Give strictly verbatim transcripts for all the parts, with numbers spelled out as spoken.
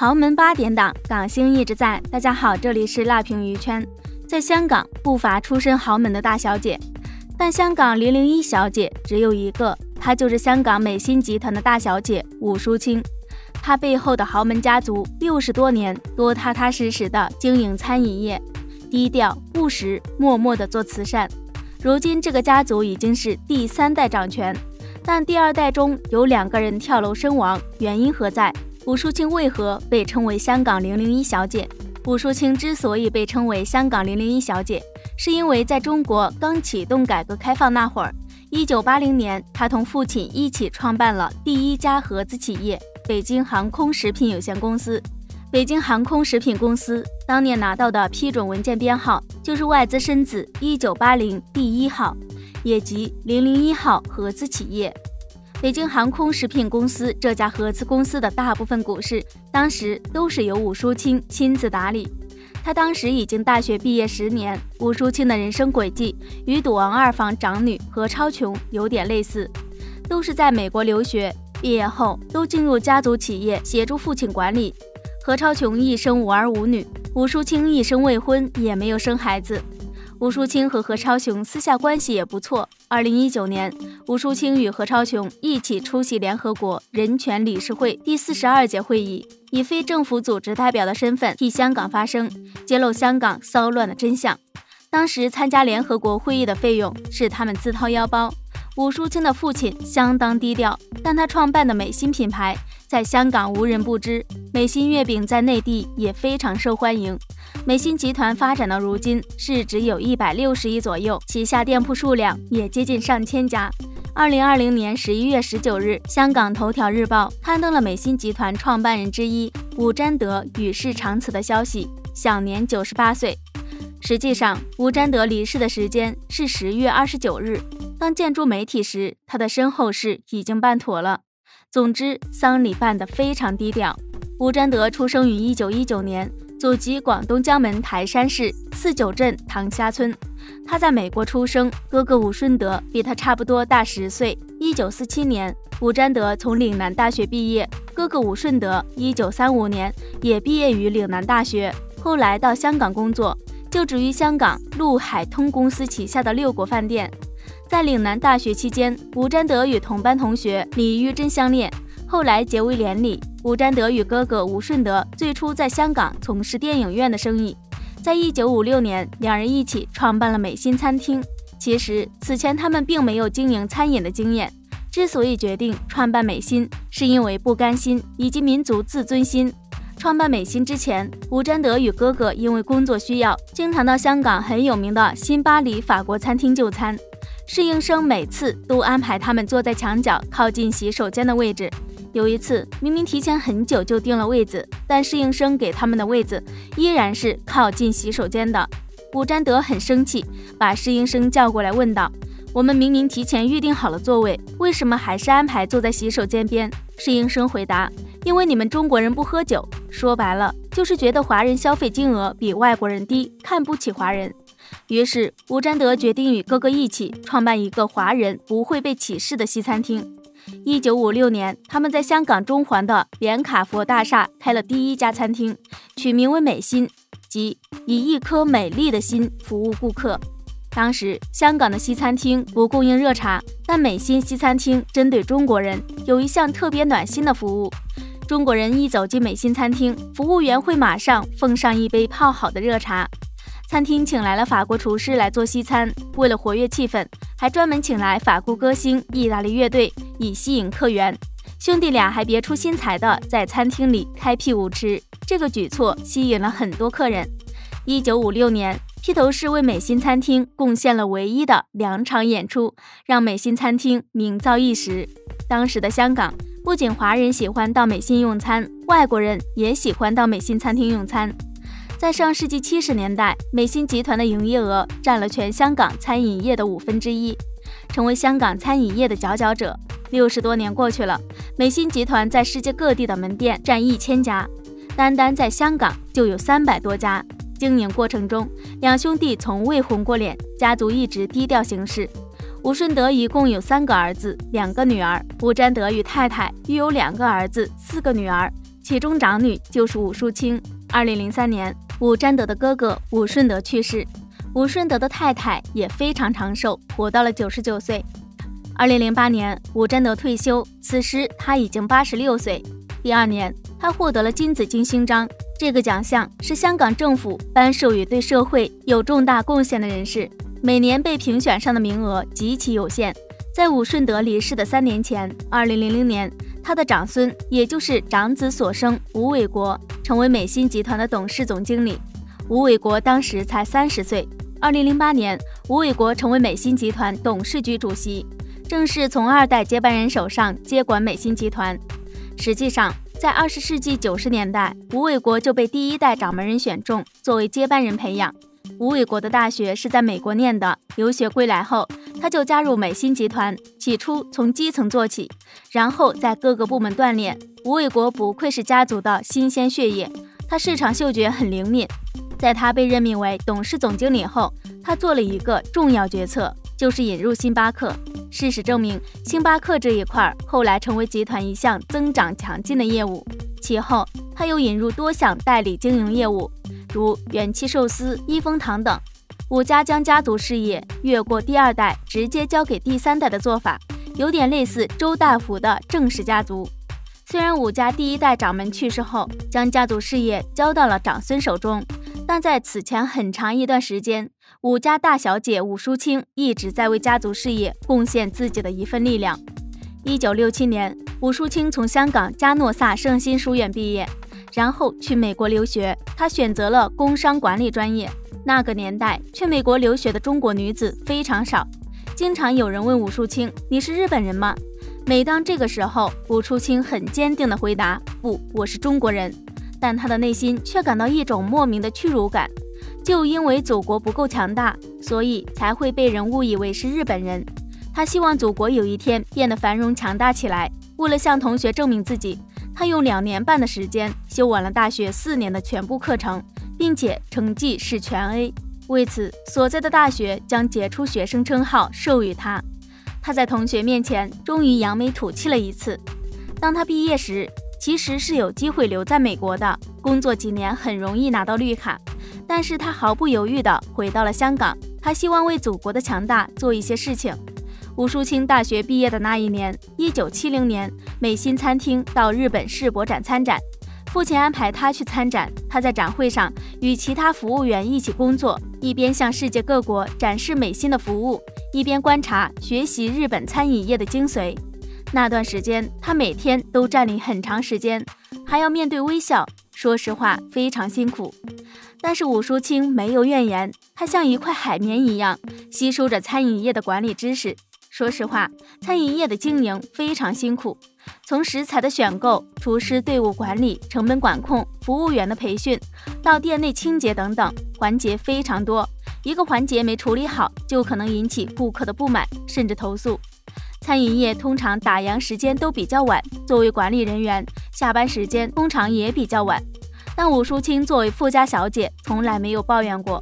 豪门八点档，港星一直在。大家好，这里是辣评娱圈。在香港不乏出身豪门的大小姐，但香港零零一小姐只有一个，她就是香港美心集团的大小姐伍淑清。她背后的豪门家族六十多年多踏踏实实的经营餐饮业，低调务实，默默的做慈善。如今这个家族已经是第三代掌权，但第二代中有两个人跳楼身亡，原因何在？伍淑清为何被称为香港零零一小姐？伍淑清之所以被称为香港零零一小姐，是因为在中国刚启动改革开放那会儿，一九八零年，她同父亲一起创办了第一家合资企业——北京航空食品有限公司。北京航空食品公司当年拿到的批准文件编号就是外资申子一九八零第一号，也即零零一号合资企业。北京航空食品公司这家合资公司的大部分股市，当时都是由伍淑清亲自打理。她当时已经大学毕业十年，伍淑清的人生轨迹与赌王二房长女何超琼有点类似，都是在美国留学，毕业后都进入家族企业协助父亲管理。何超琼一生无儿无女，伍淑清一生未婚，也没有生孩子。伍淑清和何超琼私下关系也不错。二零一九年，伍淑清与何超琼一起出席联合国人权理事会第四十二届会议，以非政府组织代表的身份替香港发声，揭露香港骚乱的真相。当时参加联合国会议的费用是他们自掏腰包。伍淑清的父亲相当低调，但他创办的美心品牌在香港无人不知，美心月饼在内地也非常受欢迎。美心集团发展到如今，市值有一百六十亿左右，旗下店铺数量也接近上千家。二零二零年十一月十九日，香港头条日报刊登了美心集团创办人之一伍詹德与世长辞的消息，享年九十八岁。实际上，伍詹德离世的时间是十月二十九日，当见诸媒体时，他的身后事已经办妥了。总之，丧礼办得非常低调。伍詹德出生于一九一九年，祖籍广东江门台山市四九镇塘虾村。他在美国出生，哥哥伍顺德比他差不多大十岁。一九四七年，伍詹德从岭南大学毕业，哥哥伍顺德一九三五年也毕业于岭南大学，后来到香港工作，就职于香港陆海通公司旗下的六国饭店。在岭南大学期间，伍詹德与同班同学李于珍相恋，后来结为连理。伍詹德与哥哥伍顺德最初在香港从事电影院的生意，在一九五六年，两人一起创办了美心餐厅。其实此前他们并没有经营餐饮的经验，之所以决定创办美心，是因为不甘心以及民族自尊心。创办美心之前，伍詹德与哥哥因为工作需要，经常到香港很有名的新巴黎法国餐厅就餐，侍应生每次都安排他们坐在墙角靠近洗手间的位置。有一次，明明提前很久就定了位子，但侍应生给他们的位子依然是靠近洗手间的。伍詹德很生气，把侍应生叫过来问道：“我们明明提前预定好了座位，为什么还是安排坐在洗手间边？”侍应生回答：“因为你们中国人不喝酒。”说白了，就是觉得华人消费金额比外国人低，看不起华人。于是，伍詹德决定与哥哥一起创办一个华人不会被歧视的西餐厅。一九五六年，他们在香港中环的连卡佛大厦开了第一家餐厅，取名为美心，即以一颗美丽的心服务顾客。当时，香港的西餐厅不供应热茶，但美心西餐厅针对中国人有一项特别暖心的服务。中国人一走进美心餐厅，服务员会马上奉上一杯泡好的热茶。餐厅请来了法国厨师来做西餐，为了活跃气氛，还专门请来法国歌星、意大利乐队以吸引客源。兄弟俩还别出心裁的在餐厅里开辟舞池，这个举措吸引了很多客人。一九五六年，披头士为美心餐厅贡献了唯一的两场演出，让美心餐厅名噪一时。当时的香港，不仅华人喜欢到美心用餐，外国人也喜欢到美心餐厅用餐。在上世纪七十年代，美心集团的营业额占了全香港餐饮业的五分之一，成为香港餐饮业的佼佼者。六十多年过去了，美心集团在世界各地的门店占一千家，单单在香港就有三百多家。经营过程中，两兄弟从未红过脸，家族一直低调行事。伍顺德一共有三个儿子，两个女儿；伍詹德与太太育有两个儿子，四个女儿。其中长女就是武淑清。二零零三年，武占德的哥哥武顺德去世，武顺德的太太也非常长寿，活到了九十九岁。二零零八年，武占德退休，此时他已经八十六岁。第二年，他获得了金紫荆勋章，这个奖项是香港政府颁授予对社会有重大贡献的人士，每年被评选上的名额极其有限。在武顺德离世的三年前，二零零零年，他的长孙，也就是长子所生吴伟国，成为美心集团的董事总经理。吴伟国当时才三十岁。二零零八年，吴伟国成为美心集团董事局主席，正式从二代接班人手上接管美心集团。实际上，在二十世纪九十年代，吴伟国就被第一代掌门人选中，作为接班人培养。吴伟国的大学是在美国念的，留学归来后，他就加入美心集团，起初从基层做起，然后在各个部门锻炼。吴伟国不愧是家族的新鲜血液，他市场嗅觉很灵敏。在他被任命为董事总经理后，他做了一个重要决策，就是引入星巴克。事实证明，星巴克这一块后来成为集团一项增长强劲的业务。其后，他又引入多项代理经营业务，如元气寿司、一风堂等。武家将家族事业越过第二代，直接交给第三代的做法，有点类似周大福的郑氏家族。虽然武家第一代掌门去世后，将家族事业交到了长孙手中，但在此前很长一段时间，武家大小姐武淑清一直在为家族事业贡献自己的一份力量。一九六七年，武淑清从香港嘉诺撒圣心书院毕业，然后去美国留学。她选择了工商管理专业。那个年代，去美国留学的中国女子非常少，经常有人问武淑清：“你是日本人吗？”每当这个时候，武淑清很坚定地回答：“不，我是中国人。”但他的内心却感到一种莫名的屈辱感，就因为祖国不够强大，所以才会被人误以为是日本人。他希望祖国有一天变得繁荣强大起来。为了向同学证明自己，他用两年半的时间修完了大学四年的全部课程，并且成绩是全 A。 为此，所在的大学将杰出学生称号授予他。他在同学面前终于扬眉吐气了一次。当他毕业时，其实是有机会留在美国的，工作几年很容易拿到绿卡，但是他毫不犹豫地回到了香港。他希望为祖国的强大做一些事情。吴淑清大学毕业的那一年，一九七零年，美心餐厅到日本世博展参展，父亲安排他去参展。他在展会上与其他服务员一起工作，一边向世界各国展示美心的服务，一边观察学习日本餐饮业的精髓。那段时间，他每天都站立很长时间，还要面对微笑，说实话非常辛苦。但是武淑清没有怨言，他像一块海绵一样吸收着餐饮业的管理知识。说实话，餐饮业的经营非常辛苦，从食材的选购、厨师队伍管理、成本管控、服务员的培训，到店内清洁等等环节非常多，一个环节没处理好，就可能引起顾客的不满甚至投诉。餐饮业通常打烊时间都比较晚，作为管理人员，下班时间通常也比较晚。但武淑清作为富家小姐，从来没有抱怨过，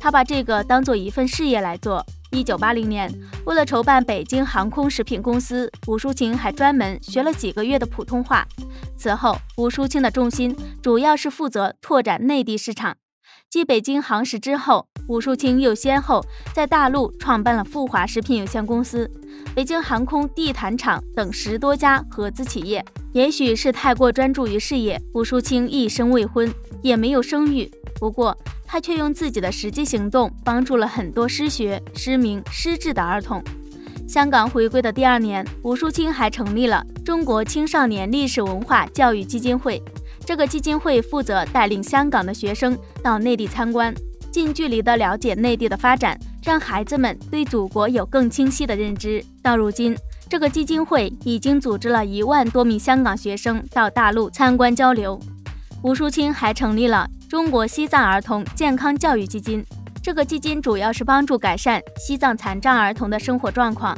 她把这个当做一份事业来做。一九八零年，为了筹办北京航空食品公司，武淑清还专门学了几个月的普通话。此后，武淑清的重心主要是负责拓展内地市场。继北京航食之后，武淑清又先后在大陆创办了富华食品有限公司、北京航空地毯厂等十多家合资企业。也许是太过专注于事业，武淑清一生未婚，也没有生育。不过，她却用自己的实际行动帮助了很多失学、失明、失智的儿童。香港回归的第二年，武淑清还成立了中国青少年历史文化教育基金会。这个基金会负责带领香港的学生到内地参观，近距离地了解内地的发展，让孩子们对祖国有更清晰的认知。到如今，这个基金会已经组织了一万多名香港学生到大陆参观交流。吴淑清还成立了中国西藏儿童健康教育基金，这个基金主要是帮助改善西藏残障儿童的生活状况。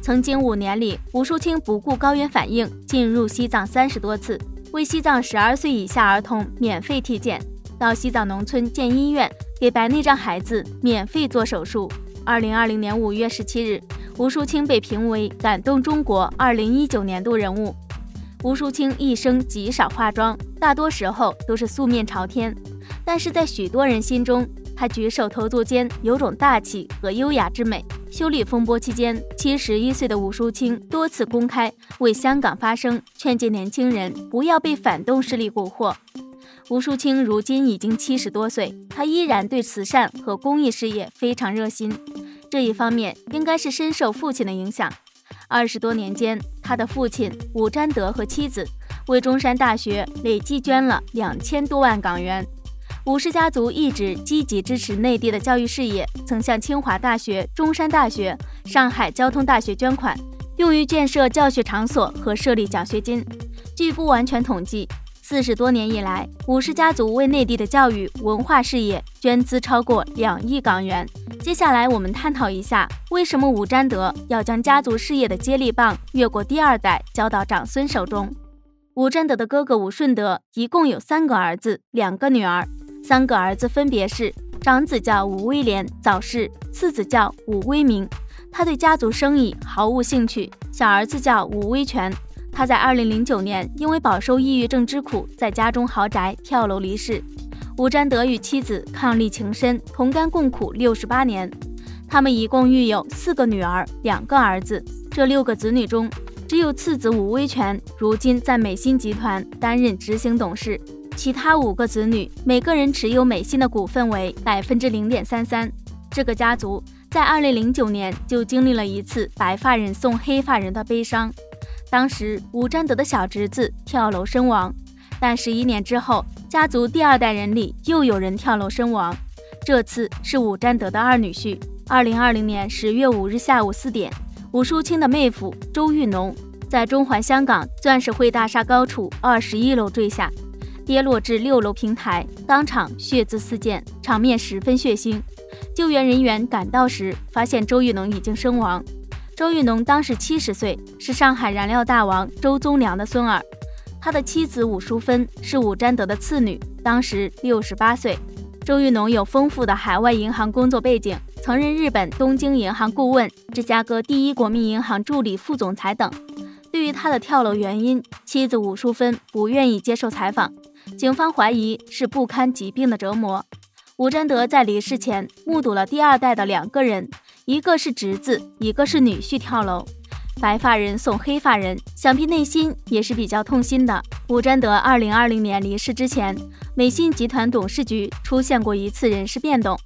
曾经五年里，吴淑清不顾高原反应，进入西藏三十多次。为西藏十二岁以下儿童免费体检，到西藏农村建医院，给白内障孩子免费做手术。二零二零年五月十七日，吴淑清被评为感动中国二零一九年度人物。吴淑清一生极少化妆，大多时候都是素面朝天，但是在许多人心中，他举手投足间有种大气和优雅之美。修例风波期间，七十一岁的吴淑清多次公开为香港发声，劝诫年轻人不要被反动势力蛊惑。吴淑清如今已经七十多岁，她依然对慈善和公益事业非常热心，这一方面应该是深受父亲的影响。二十多年间，她的父亲伍占德和妻子为中山大学累计捐了两千多万港元。吴氏家族一直积极支持内地的教育事业，曾向清华大学、中山大学、上海交通大学捐款，用于建设教学场所和设立奖学金。据不完全统计，四十多年以来，吴氏家族为内地的教育文化事业捐资超过两亿港元。接下来我们探讨一下，为什么伍占德要将家族事业的接力棒越过第二代交到长孙手中？伍占德的哥哥伍顺德一共有三个儿子，两个女儿。三个儿子分别是长子叫伍威廉早逝，次子叫伍威明，他对家族生意毫无兴趣；小儿子叫伍威权，他在二零零九年因为饱受抑郁症之苦，在家中豪宅跳楼离世。伍占德与妻子伉俪情深，同甘共苦六十八年。他们一共育有四个女儿，两个儿子。这六个子女中，只有次子伍威权如今在美心集团担任执行董事。其他五个子女每个人持有美心的股份为百分之零点三三。这个家族在二零零九年就经历了一次白发人送黑发人的悲伤，当时伍占德的小侄子跳楼身亡，但十一年之后，家族第二代人里又有人跳楼身亡，这次是伍占德的二女婿。二零二零年十月五日下午四点，伍淑清的妹夫周玉农在中环香港钻石汇大厦高处二十一楼坠下。跌落至六楼平台，当场血渍四溅，场面十分血腥。救援人员赶到时，发现周玉农已经身亡。周玉农当时七十岁，是上海燃料大王周宗良的孙儿。他的妻子伍淑芬是伍占德的次女，当时六十八岁。周玉农有丰富的海外银行工作背景，曾任日本东京银行顾问、芝加哥第一国民银行助理副总裁等。对于他的跳楼原因，妻子伍淑芬不愿意接受采访。警方怀疑是不堪疾病的折磨。伍占德在离世前目睹了第二代的两个人，一个是侄子，一个是女婿跳楼。白发人送黑发人，想必内心也是比较痛心的。伍占德二零二零年离世之前，美心集团董事局出现过一次人事变动，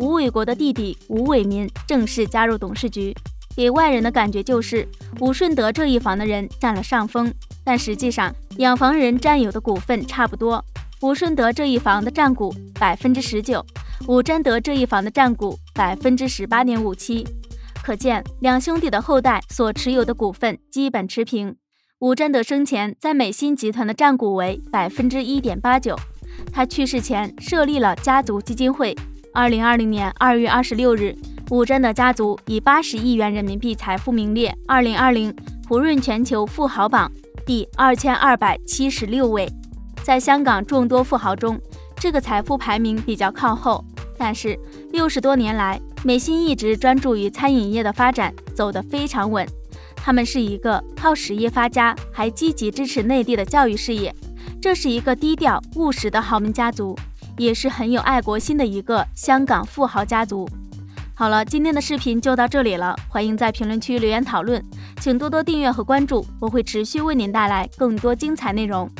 吴伟国的弟弟吴伟民正式加入董事局。给外人的感觉就是伍顺德这一房的人占了上风，但实际上两房人占有的股份差不多。伍顺德这一房的占股 百分之十九， 伍占德这一房的占股 百分之十八点五七， 可见两兄弟的后代所持有的股份基本持平。伍占德生前在美心集团的占股为 百分之一点八九， 他去世前设立了家族基金会。二零二零年二月二十六日，伍占德家族以八十亿元人民币财富名列二零二零胡润全球富豪榜第二千二百七十六位，在香港众多富豪中，这个财富排名比较靠后。但是六十多年来，美心一直专注于餐饮业的发展，走得非常稳。他们是一个靠实业发家，还积极支持内地的教育事业，这是一个低调务实的豪门家族，也是很有爱国心的一个香港富豪家族。好了，今天的视频就到这里了，欢迎在评论区留言讨论，请多多订阅和关注，我会持续为您带来更多精彩内容。